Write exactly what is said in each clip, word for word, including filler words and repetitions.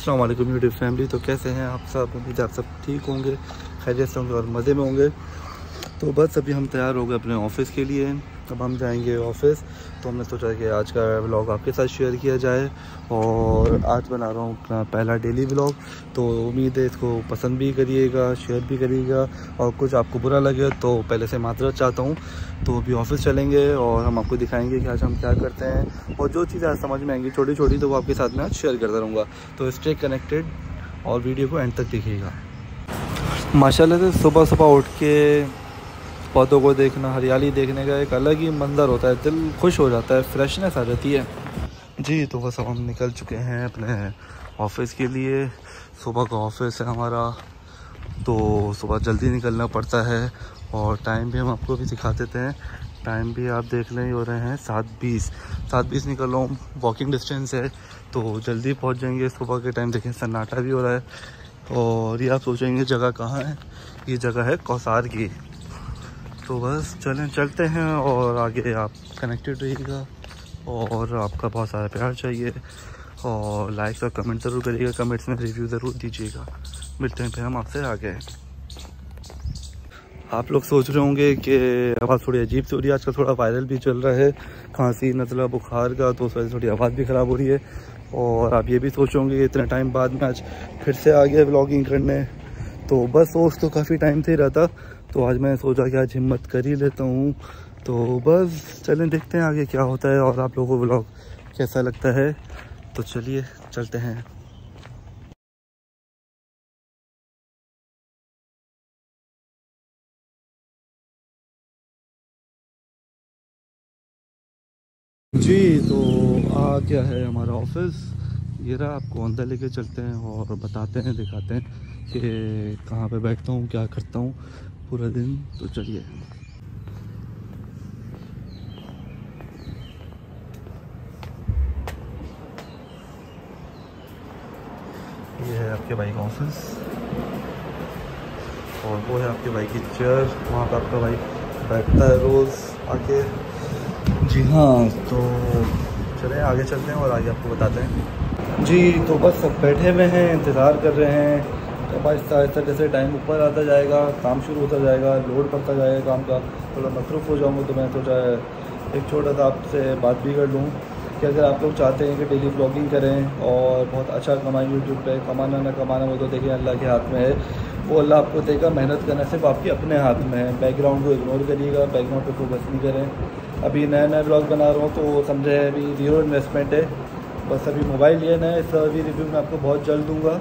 अस्सलाम वालेकुम YouTube family. तो कैसे हैं आप सब? उम्मीद आप सब ठीक होंगे, खैरियत से होंगे और मज़े में होंगे। तो बस अभी हम तैयार हो गए अपने ऑफ़िस के लिए, अब हम जाएंगे ऑफ़िस। तो हमने सोचा कि आज का व्लॉग आपके साथ शेयर किया जाए और आज बना रहा हूँ अपना पहला डेली व्लॉग। तो उम्मीद है इसको पसंद भी करिएगा, शेयर भी करिएगा और कुछ आपको बुरा लगे तो पहले से माजरत चाहता हूँ। तो अभी ऑफ़िस चलेंगे और हम आपको दिखाएंगे कि आज हम क्या करते हैं और जो चीज़ें आज समझ में आएंगी छोटी छोटी तो वो आपके साथ में आज शेयर करता रहूँगा। तो स्टे कनेक्टेड और वीडियो को एंड तक देखिएगा। माशाल्लाह से सुबह सुबह उठ के पौधों को देखना, हरियाली देखने का एक अलग ही मंजर होता है, दिल खुश हो जाता है, फ्रेशनेस आ जाती है जी। तो बस हम निकल चुके हैं अपने ऑफ़िस के लिए। सुबह का ऑफ़िस है हमारा तो सुबह जल्दी निकलना पड़ता है और टाइम भी हम आपको भी दिखा देते हैं। टाइम भी आप देख लें, हो रहे हैं सात बीस सात बीस निकल रहा हूँ, वॉकिंग डिस्टेंस है तो जल्दी पहुँच जाएंगे। सुबह के टाइम देखें सन्नाटा भी हो रहा है। और ये आप सोचेंगे जगह कहाँ है, ये जगह है कौसार की। तो बस चलें चलते हैं और आगे आप कनेक्टेड रहिएगा और आपका बहुत सारा प्यार चाहिए और लाइक और कमेंट ज़रूर करिएगा, कमेंट्स में रिव्यू ज़रूर दीजिएगा। मिलते हैं फिर हम आपसे आगे। आप लोग सोच रहे होंगे कि आवाज़ थोड़ी अजीब सी हो रही है, आजकल थोड़ा वायरल भी चल रहा है खांसी नज़ला बुखार का, तो उस वजह से थोड़ी आवाज़ भी ख़राब हो रही है। और आप ये भी सोचोगे इतने टाइम बाद में आज फिर से आ गया व्लॉगिंग करने। तो बस सोच तो काफ़ी टाइम से ही रहा था तो आज मैंने सोचा कि आज हिम्मत कर ही लेता हूँ। तो बस चलें देखते हैं आगे क्या होता है और आप लोगों को व्लॉग कैसा लगता है। तो चलिए चलते हैं। जी तो आ गया है हमारा ऑफिस, ये रहा, आपको अंदर लेके चलते हैं और बताते हैं, दिखाते हैं कि कहाँ पे बैठता हूँ, क्या करता हूँ पूरा दिन। तो चलिए ये है आपके भाई का ऑफिस और वो है आपके भाई की चेयर, वहाँ पर आपका भाई बैठता है रोज़ आके। जी हाँ, तो चलें आगे चलते हैं और आगे आपको बताते हैं जी। तो बस सब बैठे हुए हैं, इंतज़ार कर रहे हैं। तो आहिस्ता आहिस्ता जैसे टाइम ऊपर आता जाएगा काम शुरू होता जाएगा, लोड पड़ता जाएगा काम का, थोड़ा मसरूफ़ हो जाऊँगा। तो मैंने सोचा एक छोटा सा आपसे बात भी कर लूँ कि अगर आप लोग चाहते हैं कि डेली ब्लॉगिंग करें और बहुत अच्छा कमाएं यूट्यूब पे, कमाना ना कमाना वो तो देखिए अल्लाह के हाथ में है, वो अल्लाह आपको देगा। मेहनत करना सिर्फ आपके अपने हाथ में है, बैकग्राउंड को इग्नोर करिएगा, बैकग्राउंड पे फोकस नहीं करें। अभी नया नया ब्लॉग बना रहा हूँ तो समझे अभी ज़ीरो इन्वेस्टमेंट है, बस अभी मोबाइल लेना है। इसका भी रिव्यू मैं आपको बहुत जल्द दूँगा।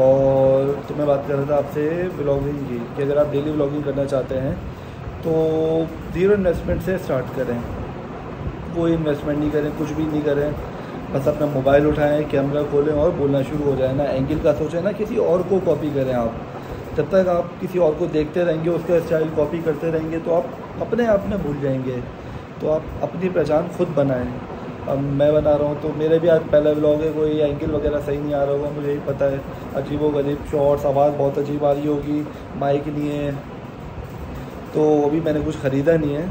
और तो मैं बात कर रहा था आपसे ब्लॉगिंग की कि अगर आप डेली ब्लॉगिंग करना चाहते हैं तो ज़ीरो इन्वेस्टमेंट से स्टार्ट करें, कोई इन्वेस्टमेंट नहीं करें, कुछ भी नहीं करें, बस अपना मोबाइल उठाएं, कैमरा खोलें और बोलना शुरू हो जाए ना। एंगल का सोचें ना, किसी और को कॉपी करें आप। जब तक आप किसी और को देखते रहेंगे, उसका स्टाइल कॉपी करते रहेंगे तो आप अपने आप में भूल जाएंगे। तो आप अपनी पहचान खुद बनाएं। अब मैं बना रहा हूँ तो मेरे भी आज पहला व्लॉग है, कोई एंगल वगैरह सही नहीं आ रहा होगा, मुझे भी पता है, अजीब व गरीब शॉर्ट्स, आवाज़ बहुत अजीब आ रही होगी, माइक नहीं है। तो अभी मैंने कुछ ख़रीदा नहीं है,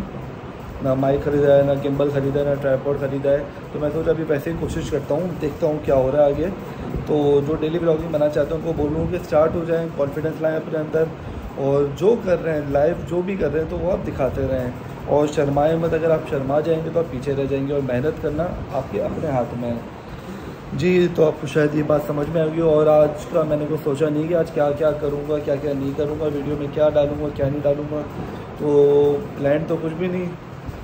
ना माइक ख़रीदा है, ना गिम्बल ख़रीदा है, ना ट्राइपॉड ख़रीदा है। तो मैं सोचा अभी पैसे की कोशिश करता हूँ, देखता हूँ क्या हो रहा है आगे। तो जो डेली ब्लॉगिंग बनाना चाहते हैं उनको बोलूँ कि स्टार्ट हो जाएं, कॉन्फिडेंस लाएं अपने अंदर और जो कर रहे हैं लाइव जो भी कर रहे हैं तो वो आप दिखाते रहें और शर्माएं मत। अगर आप शर्मा जाएंगे तो आप पीछे रह जाएंगे और मेहनत करना आपके अपने हाथ में है जी। तो आपको शायद ये बात समझ में आएगी। और आज का मैंने कुछ सोचा नहीं कि आज क्या क्या करूँगा, क्या क्या नहीं करूँगा, वीडियो में क्या डालूँगा क्या नहीं डालूँगा, तो प्लान तो कुछ भी नहीं।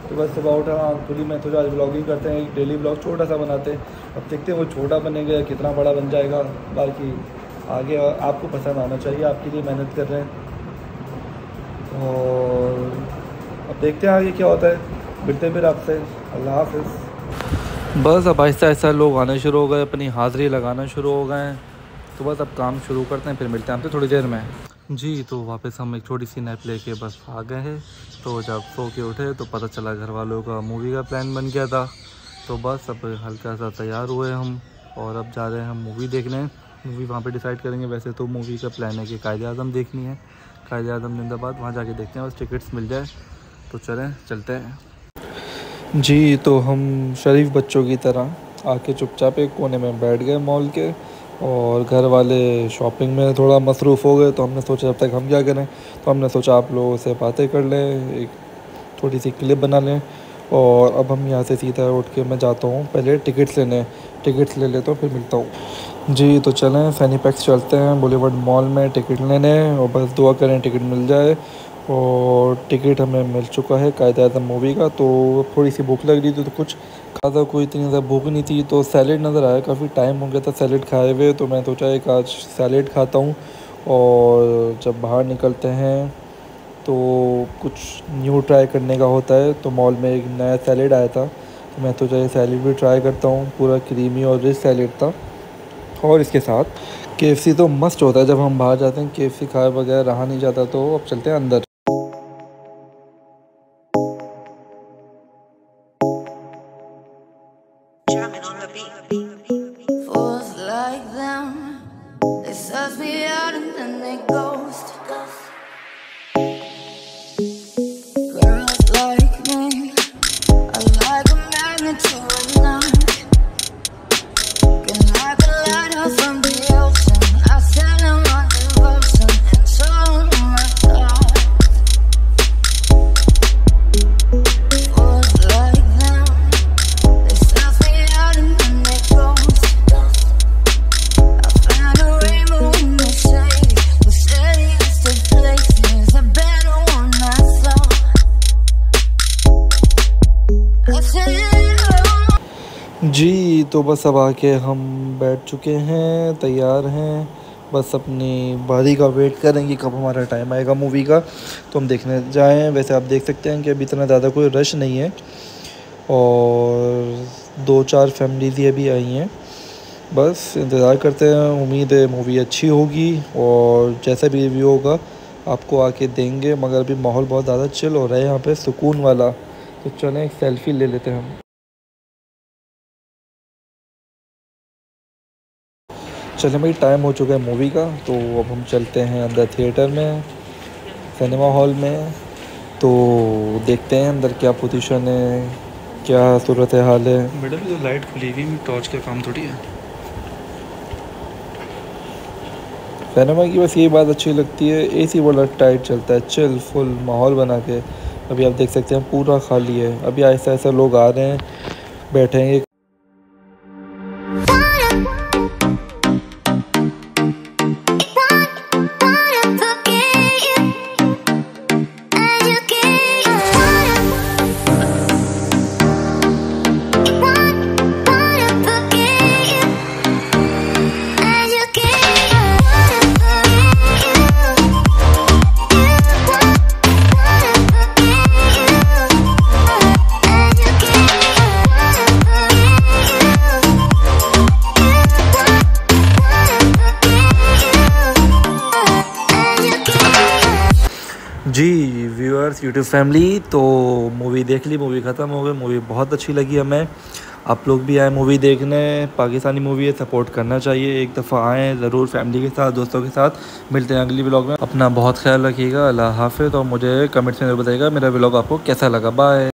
तो बस सुबह उठा खुली मैं सोचा आज ब्लॉगिंग करते हैं, एक डेली ब्लॉग छोटा सा बनाते हैं। अब देखते हैं वो छोटा बनेगा या कितना बड़ा बन जाएगा, बाकी आगे आपको पसंद आना चाहिए, आपके लिए मेहनत कर रहे हैं। और अब देखते हैं आगे क्या होता है, मिलते हैं फिर आपसे। अल्लाह हाफिज़। बस अब आहिस्ता आहिस्ता लोग आने शुरू हो गए, अपनी हाज़िरी लगाना शुरू हो गए हैं। तो बस अब काम शुरू करते हैं, फिर मिलते हैं आपसे थोड़ी देर में जी। तो वापस हम एक छोटी सी नैप लेके बस आ गए हैं। तो जब सो के उठे तो पता चला घर वालों का मूवी का प्लान बन गया था। तो बस अब हल्का सा तैयार हुए हम और अब जा रहे हैं हम मूवी देखने। मूवी वहाँ पे डिसाइड करेंगे, वैसे तो मूवी का प्लान है कि कायद आज़म देखनी है, कायद आज़म जिंदाबाद, वहाँ जाके देखते हैं बस टिकट्स मिल जाए। तो चलें चलते हैं जी। तो हम शरीफ बच्चों की तरह आके चुपचाप एक कोने में बैठ गए मॉल के, और घर वाले शॉपिंग में थोड़ा मसरूफ़ हो गए। तो हमने सोचा जब तक हम क्या करें, तो हमने सोचा आप लोगों से बातें कर लें, एक थोड़ी सी क्लिप बना लें। और अब हम यहाँ से सीधा उठ के मैं जाता हूँ पहले टिकट्स लेने, टिकट्स ले लेता हूँ फिर मिलता हूँ जी। तो चलें सैनिपैक्स चलते हैं बुलेवर्ड मॉल में टिकट लेने, और बस दुआ करें टिकट मिल जाए। और टिकट हमें मिल चुका है कायदे आज़म मूवी का। तो थोड़ी सी भूख लग रही थी तो कुछ खासा, कोई इतनी ज़्यादा भूख नहीं थी। तो सैलेड नज़र आया, काफ़ी टाइम हो गया था सैलेड खाए हुए, तो मैं सोचा एक आज सैलेड खाता हूँ। और जब बाहर निकलते हैं तो कुछ न्यू ट्राई करने का होता है। तो मॉल में एक नया सैलेड आया था, तो मैं सोचा ये सैलेड भी ट्राई करता हूँ। पूरा क्रीमी और रिच सैलेड था, और इसके साथ केएफसी तो मस्ट होता है। जब हम बाहर जाते हैं केएफसी खाए बगैर रहा नहीं जाता। तो अब चलते हैं अंदर। जी तो बस अब आके हम बैठ चुके हैं, तैयार हैं, बस अपनी बारी का वेट करें कि कब हमारा टाइम आएगा मूवी का, तो हम देखने जाएं। वैसे आप देख सकते हैं कि अभी इतना ज़्यादा कोई रश नहीं है, और दो चार फैमिलीज़ ही अभी आई हैं। बस इंतज़ार करते हैं, उम्मीद है मूवी अच्छी होगी, और जैसा भी रिव्यू होगा आपको आके देंगे। मगर अभी माहौल बहुत ज़्यादा चिल हो रहा है यहाँ पर, सुकून वाला। तो चलें एक सेल्फ़ी ले लेते हैं हम। चलें भाई, टाइम हो चुका है मूवी का, तो अब हम चलते हैं अंदर थिएटर में, सिनेमा हॉल में। तो देखते हैं अंदर क्या पोजीशन है, क्या सूरत हाल है। मैडम ये तो लाइट खुली हुई है, टॉर्च का काम थोड़ी है। सिनेमा की बस ये बात अच्छी लगती है, एसी वाला टाइट चलता है, चिल फुल माहौल बना के। अभी आप देख सकते हैं पूरा खाली है, अभी ऐसा ऐसा लोग आ रहे हैं, बैठेंगे। जी व्यूअर्स, यूट्यूब फैमिली, तो मूवी देख ली, मूवी ख़त्म हो गई। मूवी बहुत अच्छी लगी हमें, आप लोग भी आए मूवी देखने। पाकिस्तानी मूवी है, सपोर्ट करना चाहिए, एक दफ़ा आएँ ज़रूर फैमिली के साथ, दोस्तों के साथ। मिलते हैं अगली व्लॉग में, अपना बहुत ख्याल रखिएगा। अल्लाह हाफ़िज़। और मुझे कमेंट्स में बताइएगा मेरा व्लॉग आपको कैसा लगा। बाय।